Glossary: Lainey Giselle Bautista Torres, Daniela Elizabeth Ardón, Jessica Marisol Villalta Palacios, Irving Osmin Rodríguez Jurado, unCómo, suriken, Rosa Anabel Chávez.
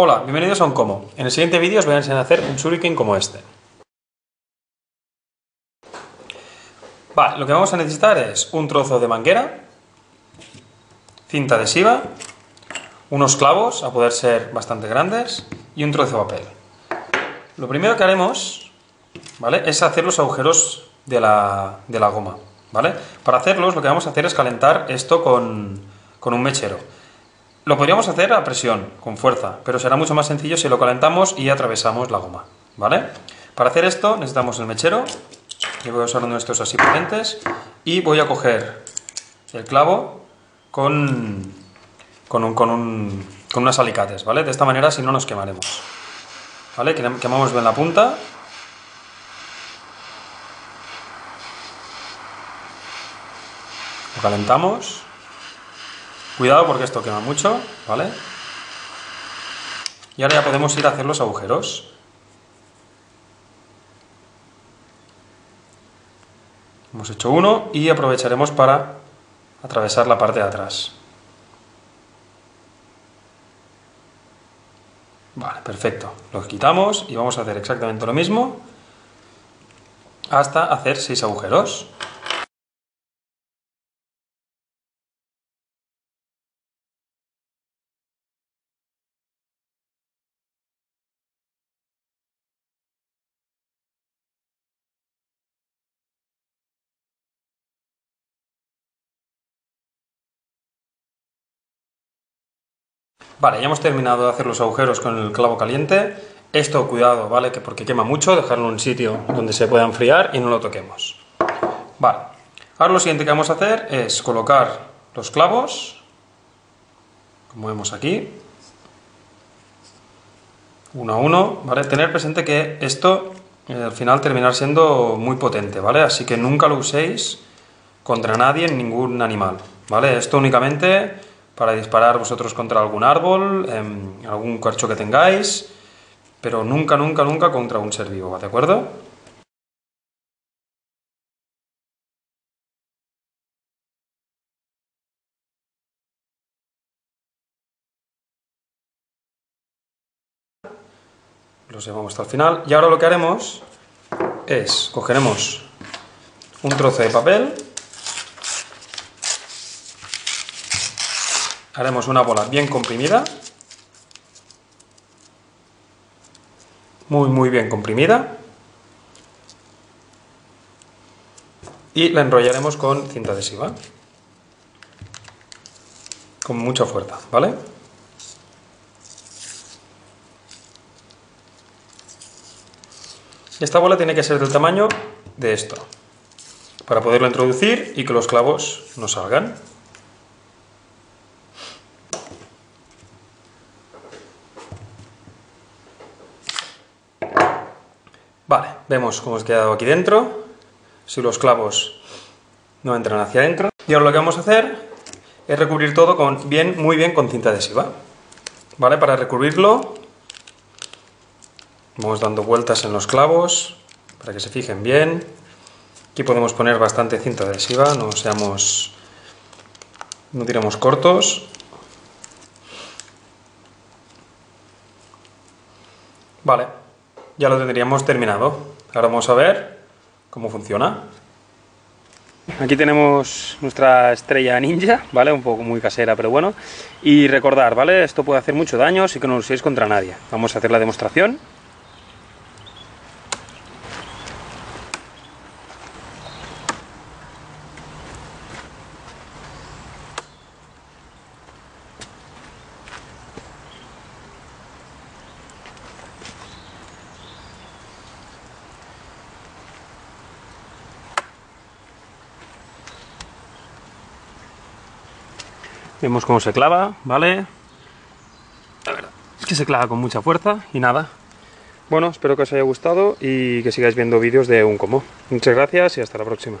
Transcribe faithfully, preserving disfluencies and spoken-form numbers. Hola, bienvenidos a unCómo. En el siguiente vídeo os voy a enseñar a hacer un suriken como este. Vale, lo que vamos a necesitar es un trozo de manguera, cinta adhesiva, unos clavos, a poder ser bastante grandes, y un trozo de papel. Lo primero que haremos, ¿vale?, es hacer los agujeros de la, de la goma, ¿vale? Para hacerlos, lo que vamos a hacer es calentar esto con, con un mechero. Lo podríamos hacer a presión, con fuerza, pero será mucho más sencillo si lo calentamos y atravesamos la goma, ¿vale? Para hacer esto necesitamos el mechero. Yo voy a usar uno de estos así potentes y voy a coger el clavo con, con, un, con, un, con unas alicates, ¿vale? De esta manera si no nos quemaremos, ¿vale? Quemamos bien la punta. Lo calentamos. Cuidado porque esto quema mucho, ¿vale? Y ahora ya podemos ir a hacer los agujeros. Hemos hecho uno y aprovecharemos para atravesar la parte de atrás. Vale, perfecto. Los quitamos y vamos a hacer exactamente lo mismo hasta hacer seis agujeros. Vale, ya hemos terminado de hacer los agujeros con el clavo caliente. Esto, cuidado, ¿vale? Que porque quema mucho, dejarlo en un sitio donde se pueda enfriar y no lo toquemos. Vale, ahora lo siguiente que vamos a hacer es colocar los clavos, como vemos aquí, uno a uno, ¿vale? Tener presente que esto eh, al final terminará siendo muy potente, ¿vale? Así que nunca lo uséis contra nadie, ningún animal, ¿vale? Esto únicamente para disparar vosotros contra algún árbol, eh, algún corcho que tengáis, pero nunca, nunca, nunca contra un ser vivo, ¿de acuerdo? Los llevamos hasta el final, y ahora lo que haremos es, cogeremos un trozo de papel, haremos una bola bien comprimida, muy muy bien comprimida, y la enrollaremos con cinta adhesiva, con mucha fuerza, ¿vale? Esta bola tiene que ser del tamaño de esto, para poderlo introducir y que los clavos no salgan. Vale, vemos cómo os ha quedado aquí dentro, si los clavos no entran hacia adentro. Y ahora lo que vamos a hacer es recubrir todo con bien, muy bien con cinta adhesiva. Vale, para recubrirlo vamos dando vueltas en los clavos para que se fijen bien. Aquí podemos poner bastante cinta adhesiva, no seamos, no tiremos cortos. Vale. Ya lo tendríamos terminado. Ahora vamos a ver cómo funciona. Aquí tenemos nuestra estrella ninja, ¿vale? Un poco muy casera, pero bueno. Y recordar, ¿vale? Esto puede hacer mucho daño, así que no lo uséis contra nadie. Vamos a hacer la demostración. Vemos cómo se clava, ¿vale? La verdad es que se clava con mucha fuerza y nada. Bueno, espero que os haya gustado y que sigáis viendo vídeos de unCómo. Muchas gracias y hasta la próxima.